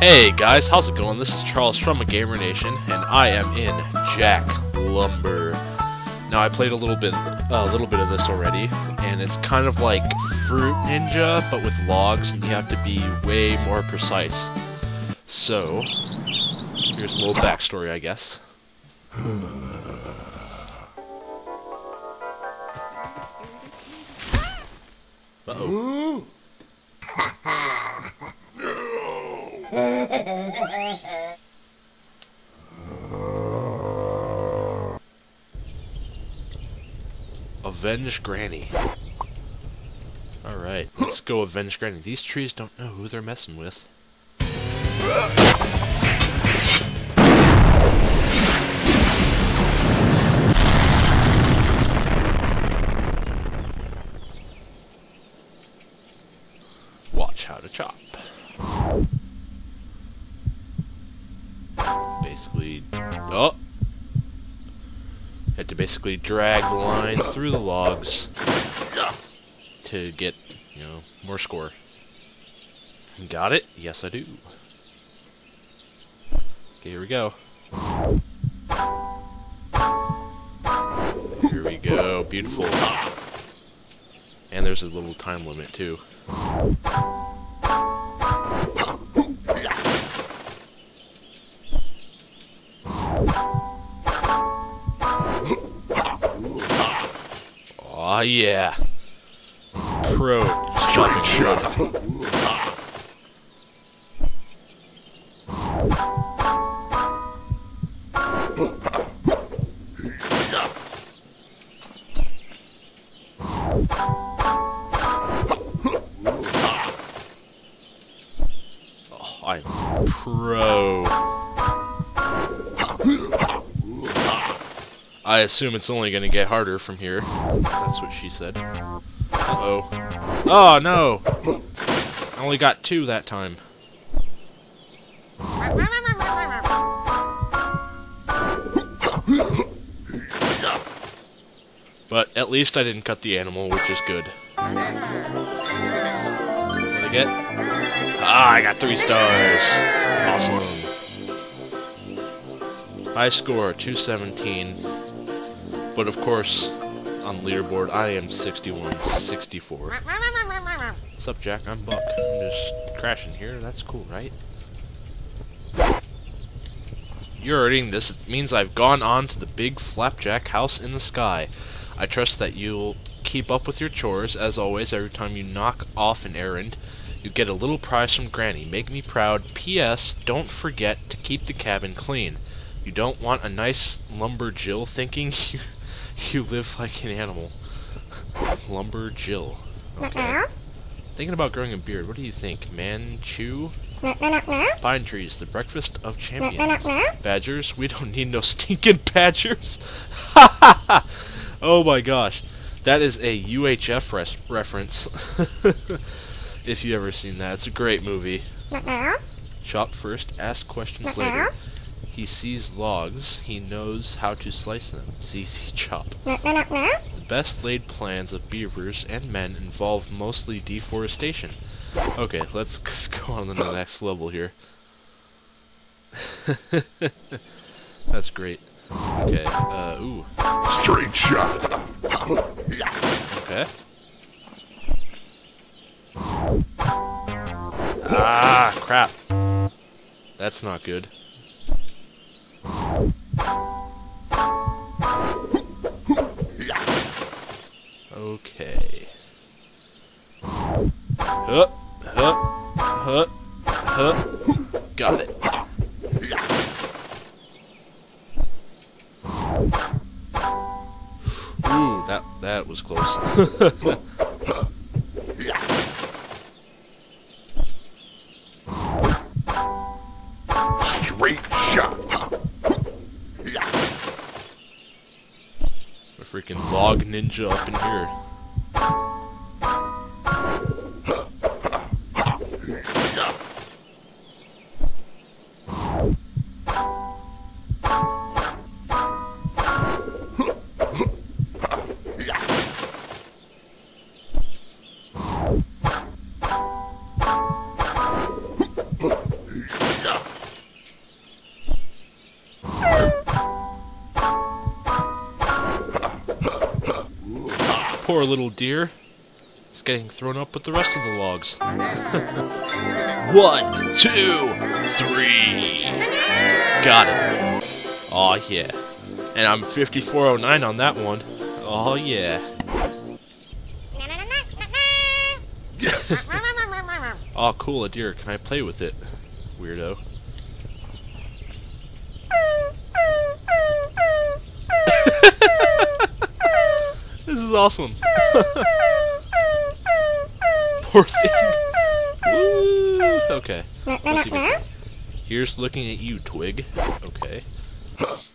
Hey guys, how's it going? This is Charles from A Gamer Nation, and I am in Jack Lumber. Now I played a little bit of this already, and it's kind of like Fruit Ninja, but with logs, and you have to be way more precise. So, here's a little backstory, I guess. Uh-oh. Avenge Granny. Alright, let's go avenge Granny. These trees don't know who they're messing with. Watch how to chop. Basically drag the line through the logs to get, you know, more score. Got it? Yes, I do. Okay, here we go. Here we go. Beautiful. And there's a little time limit, too. Aw, yeah. Pro. Straight shot. Oh, I'm pro. I assume it's only going to get harder from here. That's what she said. Uh-oh. Oh, no! I only got two that time. But at least I didn't cut the animal, which is good. What did I get? Ah, I got 3 stars! Awesome. High score, 217, but of course, on leaderboard, I am 61-64. What's up, Jack? I'm Buck. I'm just crashing here. That's cool, right? You're earning this. It means I've gone on to the big flapjack house in the sky. I trust that you'll keep up with your chores. As always, every time you knock off an errand, you get a little prize from Granny. Make me proud. P.S. Don't forget to keep the cabin clean. You don't want a nice lumberjill thinking you live like an animal. Lumberjill. Okay. Thinking about growing a beard. What do you think? Manchu? Pine trees, the breakfast of champions. Badgers? We don't need no stinking badgers. Ha ha ha! Oh my gosh. That is a UHF reference. If you ever seen that. It's a great movie. Chop first, ask questions later. He sees logs, he knows how to slice them. ZZ Chop. The best laid plans of beavers and men involve mostly deforestation. Okay, let's go on to the next level here. That's great. Okay, ooh. Straight shot! Okay. Ah, crap. That's not good. Okay. Hup, hup, hup, hup. Got it. Ooh, that was close. Straight shot. A freaking log ninja up in here. Poor little deer. It's getting thrown up with the rest of the logs. 1, 2, 3. Got it. Aw, yeah. And I'm 5409 on that one. Aw, yeah. Yes. Aw, cool, a deer. Can I play with it? Weirdo. This is awesome. Poor thing. Woo. Okay. Here's looking at you, Twig. Okay. If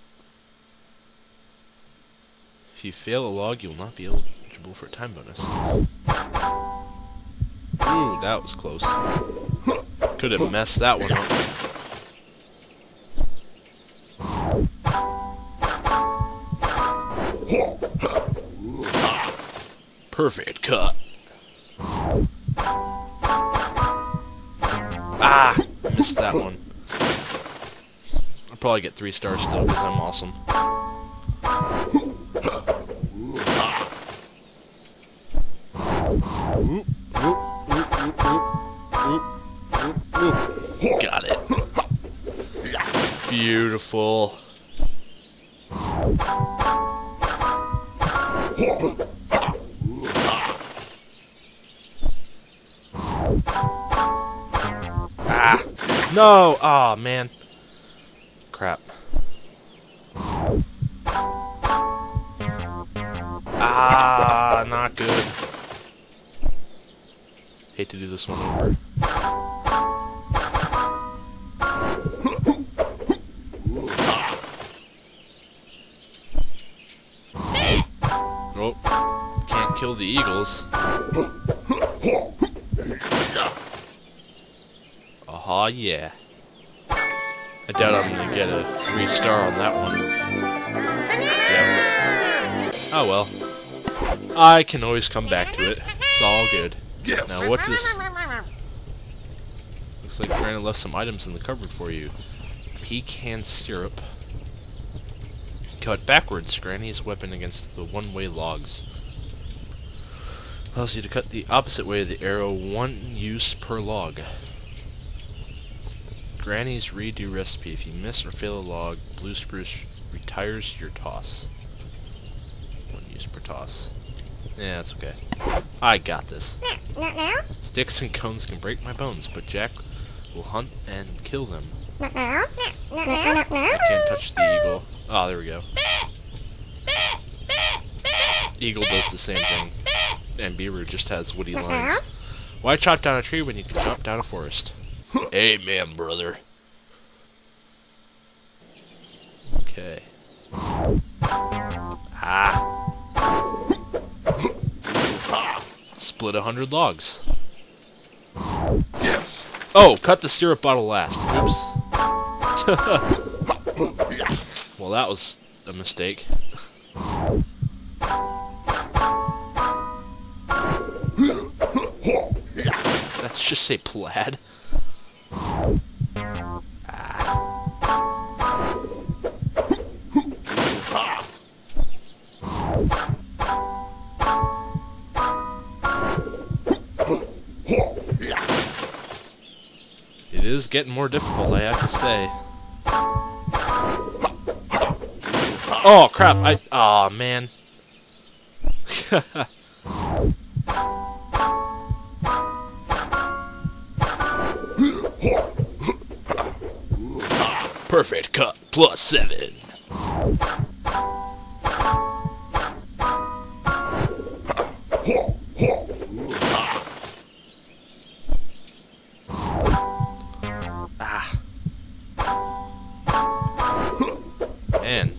you fail a log, you'll not be eligible for a time bonus. Ooh, that was close. Could have messed that one up. Perfect cut. Ah! Missed that one. I'll probably get 3 stars still because I'm awesome. Got it. Beautiful. No! Aw, man. Crap. Ah, not good. Hate to do this one over. Oh, can't kill the eagles. Aw, yeah. I doubt I'm gonna get a 3-star on that one. Yeah. Oh well. I can always come back to it. It's all good. Yes. Now what does... Looks like Brandon left some items in the cupboard for you. Pecan syrup. Cut backwards, Granny's weapon against the one-way logs. Allows you to cut the opposite way of the arrow, 1 use per log. Granny's redo recipe. If you miss or fail a log, blue spruce retires your toss. 1 use per toss. Yeah, that's okay. I got this. Not now. Sticks and cones can break my bones, but Jack will hunt and kill them. Not now. Not now. I can't touch the eagle. Ah, there we go. Eagle does the same thing. And Beaver just has woody lines. Why chop down a tree when you can chop down a forest? Amen, brother. Okay. Ah. Split 100 logs. Yes. Oh, cut the syrup bottle last. Oops. Well, that was a mistake. Let's just say plaid. It is getting more difficult, I have to say. Oh crap! Aw, man. Perfect cut, +7. Ah. Man.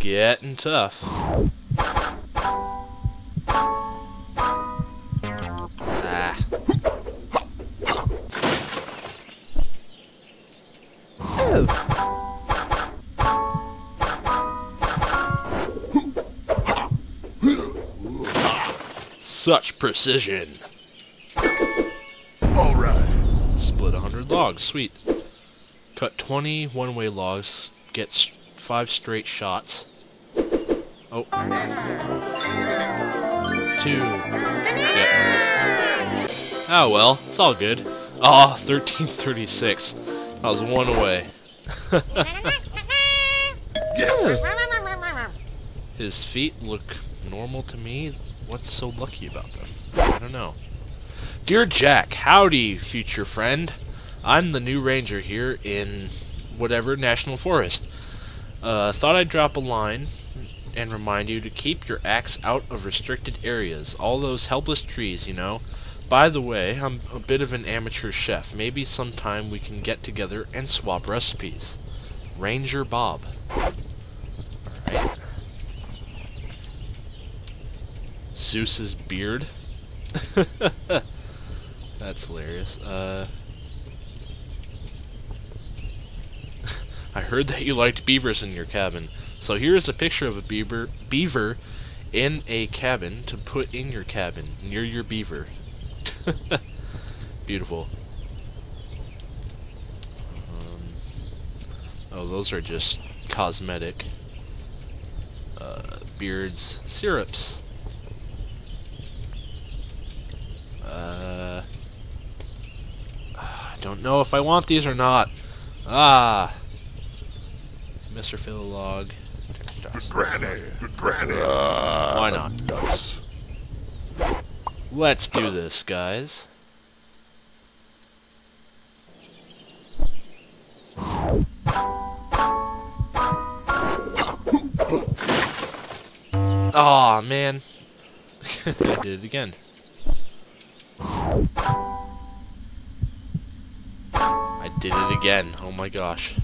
Getting tough. Such precision. All right. Split 100 logs. Sweet. Cut 20 one-way logs. Get 5 straight shots. Oh. 2. Yep. Oh well, it's all good. Oh, 1336. I was one away. Yes. His feet look normal to me. What's so lucky about them? I don't know. Dear Jack, howdy, future friend. I'm the new ranger here in whatever National Forest. Thought I'd drop a line and remind you to keep your axe out of restricted areas. All those helpless trees, you know. By the way, I'm a bit of an amateur chef. Maybe sometime we can get together and swap recipes. Ranger Bob. Alright. Zeus's beard. That's hilarious. I heard that you liked beavers in your cabin. So here is a picture of a beaver in a cabin to put in your cabin near your beaver. Beautiful. Oh, those are just cosmetic beards, syrups. I don't know if I want these or not. Ah, Mr. Philolog. Good granny. Why not? Nuts. Let's do this, guys. Aw, man. I did it again. I did it again. Oh my gosh.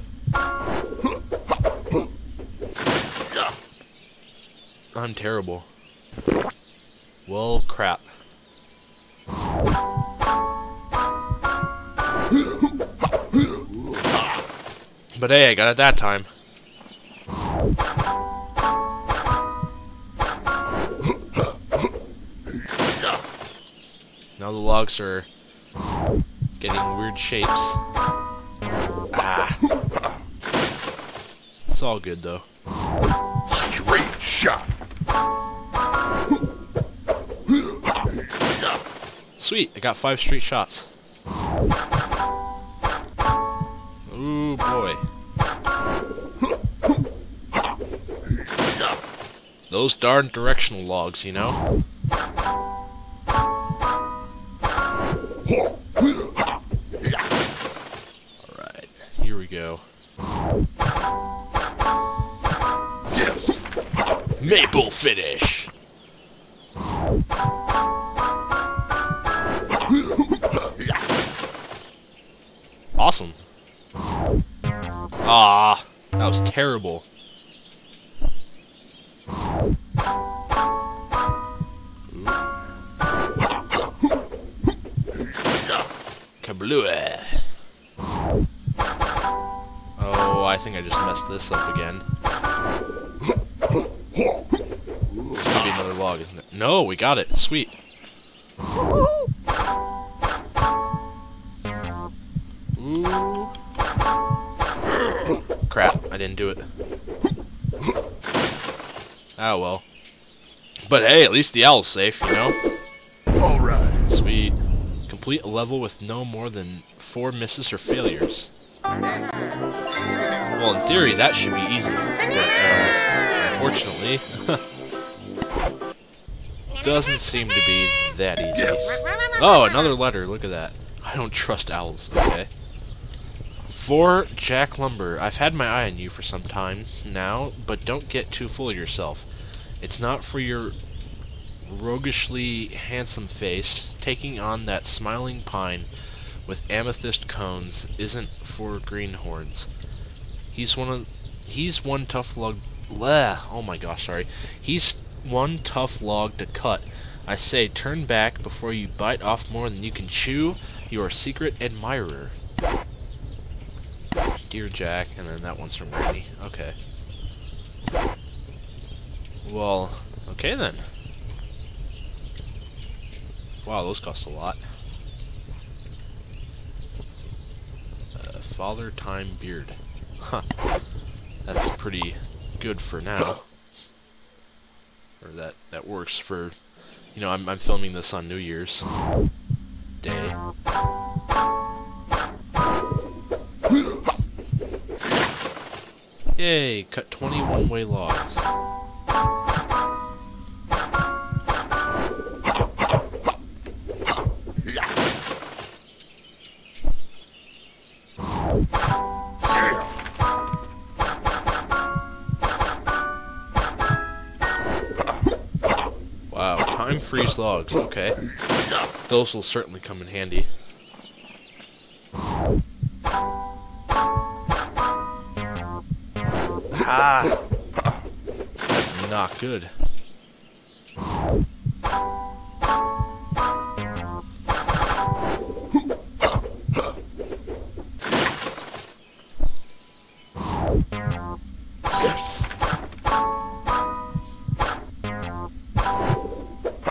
I'm terrible. Well, crap. But hey, I got it that time. Now the logs are getting weird shapes. Ah. It's all good though. Straight shot. Sweet, I got 5 straight shots. Ooh boy. Those darn directional logs, you know? Alright, here we go. Yes! Maple finish! Awesome. Ah, that was terrible. Kablooey. Oh, I think I just messed this up again. It's gonna be another log, isn't it? No, we got it. Sweet. Ooh. Crap, I didn't do it. Oh well. But hey, at least the owl's safe, you know? Alright. Sweet. Complete a level with no more than 4 misses or failures. Well, in theory, that should be easy. But, unfortunately, doesn't seem to be that easy. Yes. Oh, another letter. Look at that. I don't trust owls. Okay. For Jack Lumber, I've had my eye on you for some time now, but don't get too full of yourself. It's not for your roguishly handsome face. Taking on that smiling pine with amethyst cones isn't for greenhorns. He's one tough log. Bleh, oh my gosh, sorry. He's one tough log to cut. I say, turn back before you bite off more than you can chew. Your secret admirer. Dear Jack, and then that one's from Granny. Okay. Well, okay then. Wow, those cost a lot. Father Time Beard. Huh. That's pretty good for now. that works for, you know, I'm filming this on New Year's Day. Yay! Cut 20 one-way logs. Wow, time freeze logs, okay. Those will certainly come in handy. Ah! That's not good.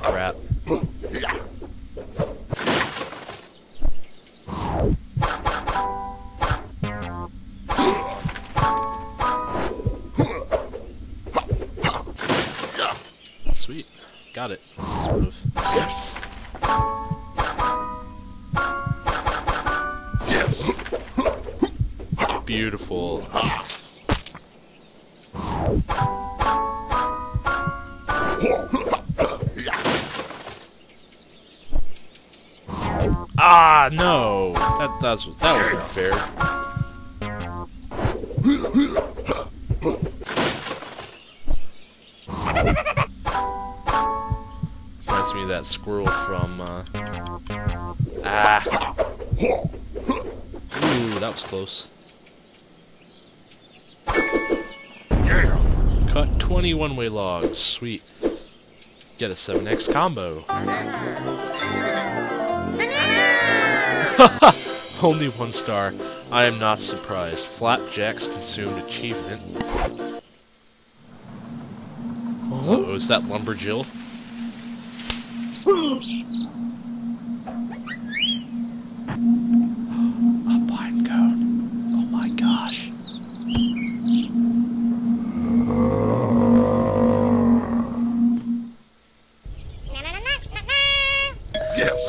Crap. Sweet. Got it. Sort of. Yes. Beautiful. Ah, no. That wasn't fair. That squirrel from, Ooh, that was close. Cut 20 one-way logs. Sweet. Get a 7x combo. Only 1 star. I am not surprised. Flapjacks consumed achievement. Uh-oh, is that Lumberjill? A pine cone. Oh my gosh. Yes.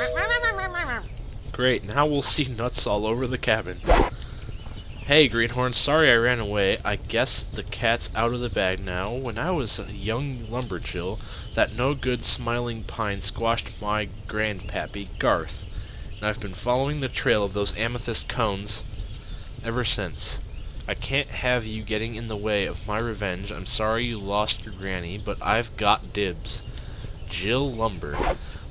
Great, now we'll see nuts all over the cabin. Hey, Greenhorn, sorry I ran away. I guess the cat's out of the bag now. When I was a young lumberjill, that no-good smiling pine squashed my grandpappy, Garth. And I've been following the trail of those amethyst cones ever since. I can't have you getting in the way of my revenge. I'm sorry you lost your granny, but I've got dibs. Jill Lumber.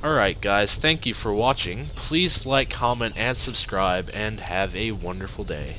Alright guys, thank you for watching. Please like, comment, and subscribe, and have a wonderful day.